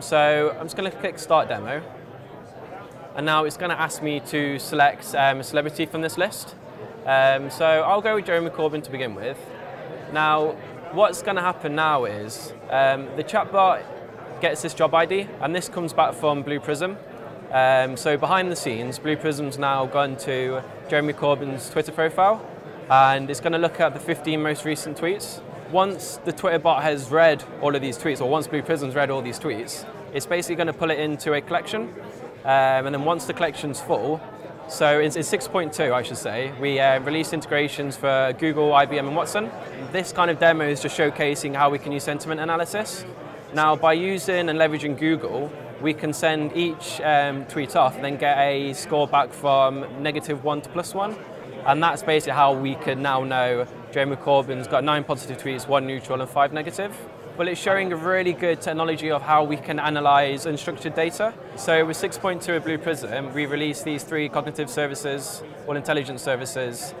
So I'm just going to click Start Demo. And now it's going to ask me to select a celebrity from this list. So I'll go with Jeremy Corbyn to begin with. Now, what's going to happen now is the chatbot gets this job ID, and this comes back from Blue Prism. So behind the scenes, Blue Prism's now gone to Jeremy Corbyn's Twitter profile, and it's going to look at the 15 most recent tweets. Once the Twitter bot has read all of these tweets, or once Blue Prism's read all these tweets, it's basically going to pull it into a collection. And then once the collection's full, so in 6.2, I should say, we released integrations for Google, IBM, and Watson. This kind of demo is just showcasing how we can use sentiment analysis. Now, by using and leveraging Google, we can send each tweet off and then get a score back from -1 to +1. And that's basically how we can now know Jeremy Corbyn's got 9 positive tweets, 1 neutral, and 5 negative. Well, it's showing a really good technology of how we can analyze unstructured data. So with 6.2 of Blue Prism, we released these 3 cognitive services, or intelligence services,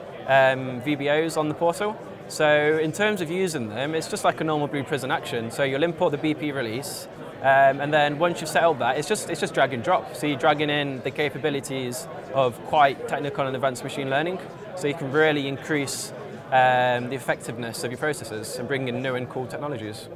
VBOs on the portal. So in terms of using them, it's just like a normal Blue Prism action. So you'll import the BP release, and then once you've set up that, it's just drag and drop. So you're dragging in the capabilities of quite technical and advanced machine learning. So you can really increase the effectiveness of your processes and bring in new and cool technologies.